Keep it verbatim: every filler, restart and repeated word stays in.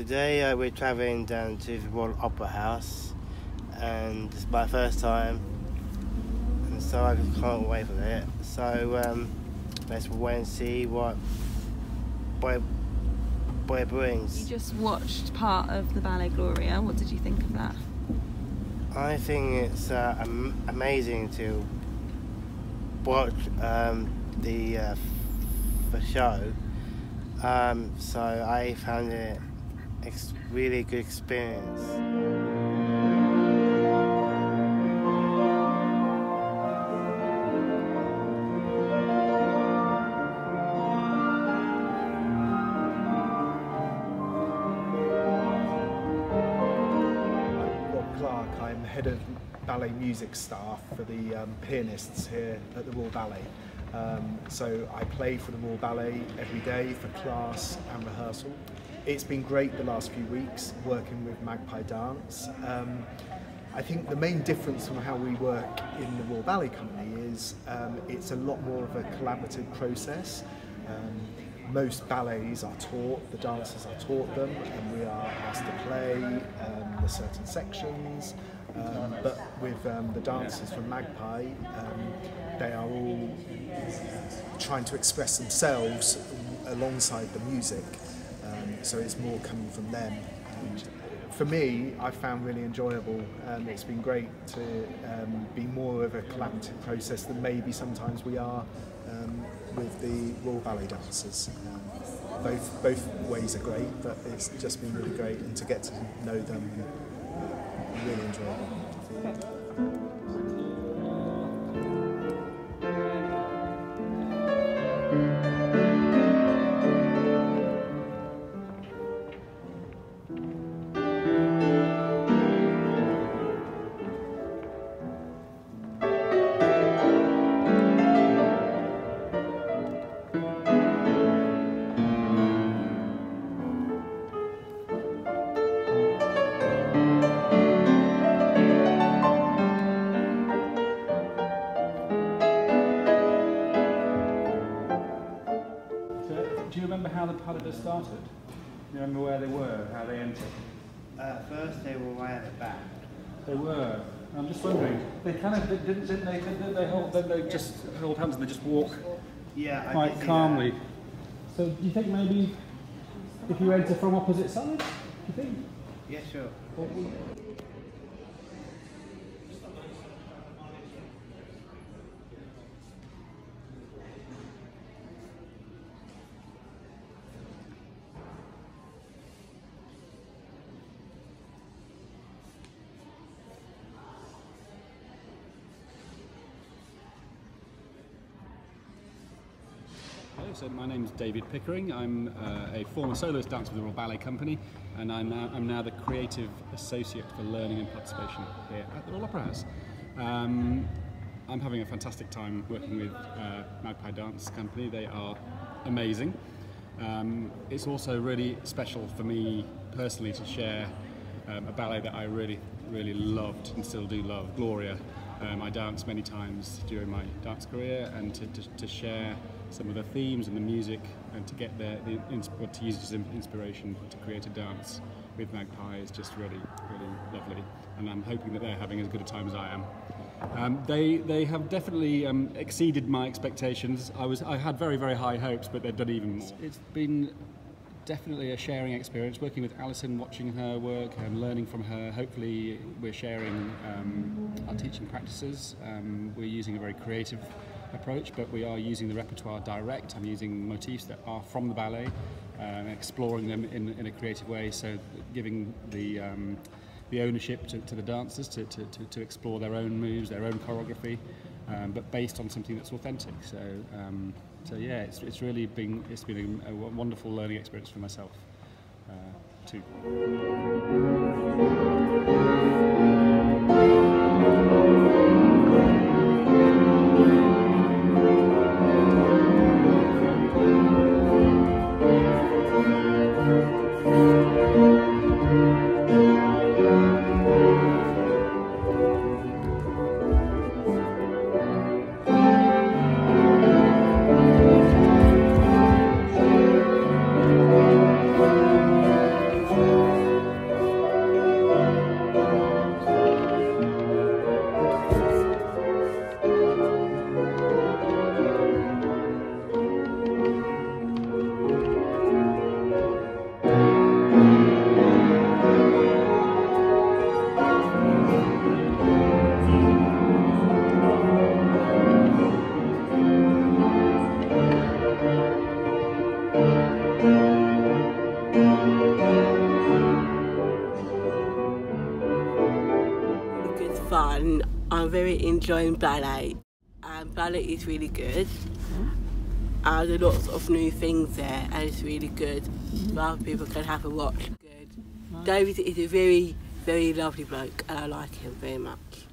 Today uh, we're travelling down to the Royal Opera House, and it's my first time, and so I can't wait for it. So um, let's wait and see what what it brings. You just watched part of the ballet Gloria. What did you think of that? I think it's uh, am amazing to watch um, the uh, the show. Um, so I found it a really good experience. I'm Rob Clark, I'm head of ballet music staff for the um, pianists here at the Royal Ballet. Um, so I play for the Royal Ballet every day for class and rehearsal. It's been great the last few weeks working with Magpie Dance. Um, I think the main difference from how we work in the Royal Ballet Company is um, it's a lot more of a collaborative process. Um, most ballets are taught, the dancers are taught them, and we are asked to play um, the certain sections. Um, but with um, the dancers from Magpie, um, they are all trying to express themselves alongside the music, um, so it's more coming from them. And for me, I found really enjoyable. Um, it's been great to um, be more of a collaborative process than maybe sometimes we are um, with the Royal Ballet dancers. Um, both both ways are great, but it's just been really great, and to get to know them. Really enjoyable. Do you remember how the palaver started? Do you remember where they were, how they entered? Uh, first, they were way at the back. They were. I'm just wondering. They kind of didn't, didn't they? Didn't they hold? Didn't they just hold hands and they just walk? Yeah, quite I did calmly. That. So, do you think maybe if you enter from opposite sides, do you think? Yeah, sure. Or, So my name is David Pickering. I'm uh, a former soloist dancer with the Royal Ballet Company, and I'm now, I'm now the Creative Associate for Learning and Participation here at the Royal Opera House. Um, I'm having a fantastic time working with uh, Magpie Dance Company. They are amazing. Um, it's also really special for me personally to share um, a ballet that I really, really loved and still do love, Gloria. Um, I danced many times during my dance career, and to, to, to share some of the themes and the music, and to get the, the insp to use it as inspiration to create a dance with Magpie is just really, really lovely. And I'm hoping that they're having as good a time as I am. Um, they they have definitely um, exceeded my expectations. I was I had very, very high hopes, but they've done even more. It's been definitely a sharing experience, working with Alison, watching her work and learning from her. Hopefully we're sharing um, our teaching practices. Um, we're using a very creative approach, but we are using the repertoire direct. I'm using motifs that are from the ballet uh, and exploring them in, in a creative way, so giving the, um, the ownership to, to the dancers to, to, to explore their own moves, their own choreography, um, but based on something that's authentic. So. Um, So yeah, it's, it's really been, it's been a wonderful learning experience for myself, uh, too. Thank you. I'm very enjoying ballet. Um, ballet is really good. Uh, there's lots of new things there and it's really good. Other people can have a watch. Good. David is a very, very lovely bloke and I like him very much.